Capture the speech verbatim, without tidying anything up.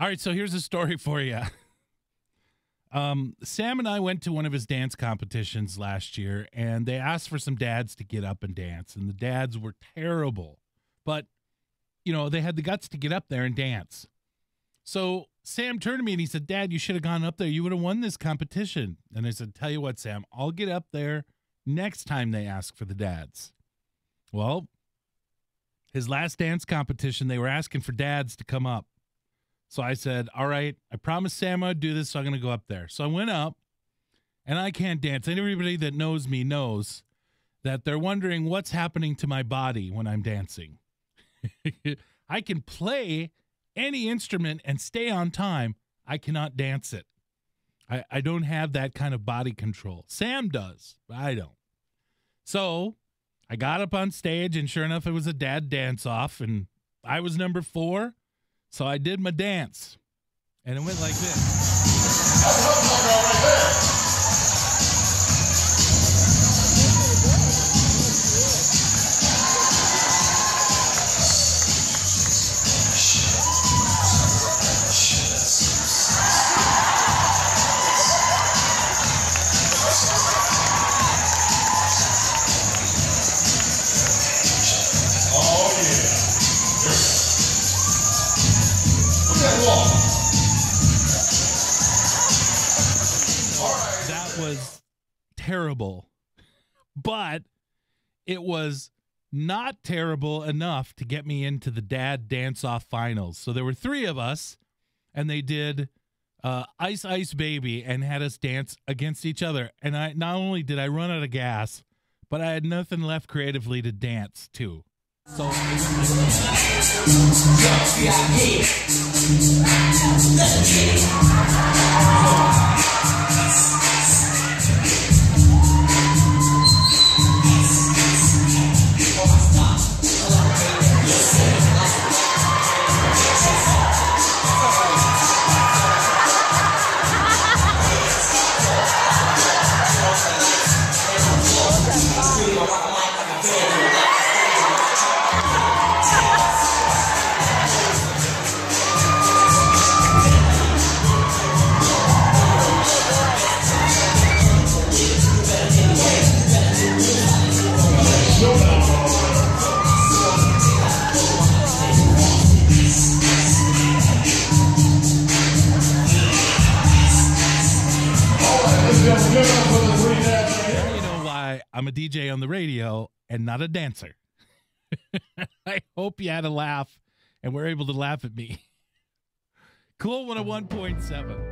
All right, so here's a story for you. Um, Sam and I went to one of his dance competitions last year, and they asked for some dads to get up and dance, and the dads were terrible. But, you know, they had the guts to get up there and dance. So Sam turned to me and he said, "Dad, you should have gone up there. You would have won this competition." And I said, "Tell you what, Sam, I'll get up there next time they ask for the dads." Well, his last dance competition, they were asking for dads to come up. So I said, "All right, I promised Sam I'd do this, so I'm going to go up there." So I went up, and I can't dance. Anybody that knows me knows that they're wondering what's happening to my body when I'm dancing. I can play any instrument and stay on time. I cannot dance it. I, I don't have that kind of body control. Sam does, but I don't. So I got up on stage, and sure enough, it was a dad dance-off, and I was number four. So I did my dance, and it went like this. That's what I'm talking about right there. Terrible, but it was not terrible enough to get me into the dad dance-off finals. So there were three of us, and they did uh, Ice Ice Baby and had us dance against each other. And I not only did I run out of gas, but I had nothing left creatively to dance to. So I'm a D J on the radio and not a dancer. I hope you had a laugh and were able to laugh at me. Cool one oh one point seven.